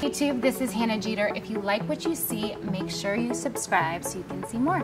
YouTube, this is Hannah Jeter. If you like what you see, make sure you subscribe so you can see more.